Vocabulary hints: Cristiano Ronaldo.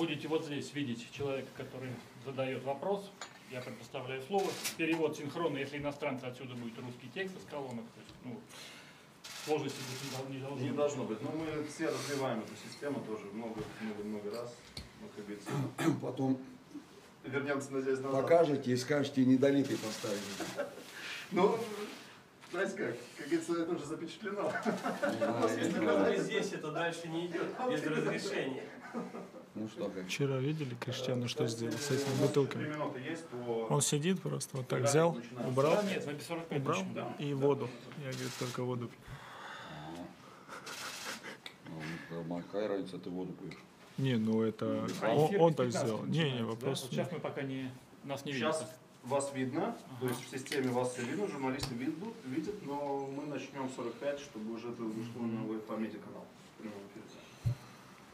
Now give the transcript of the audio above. Будете вот здесь видеть человека, который задает вопрос. Я предоставляю слово. Перевод синхронный, если иностранцы, отсюда будет русский текст из колонок. То есть, ну, сложности не должно быть. Но мы все развиваем эту систему тоже много раз. Ну, как говорится. Потом вернемся, надеюсь, назад. Покажете и скажете, недолитый поставили. Ну, знаете как говорится, это уже запечатлено. Если здесь, это дальше не идет, без разрешения. Ну что, вчера видели Криштиану, что сделал с этими бутылками? Он сидит просто, вот так взял, убрал, и воду. Я, говорит, только воду пью. Ну, какая разница, ты воду пьешь? Не, ну это... Он так сделал. Не, вопрос... Сейчас мы пока не... Нас не видят. Вас видно, то есть в системе вас все видно, журналисты видят, но мы начнем 45, чтобы уже это вышло на памяти канала.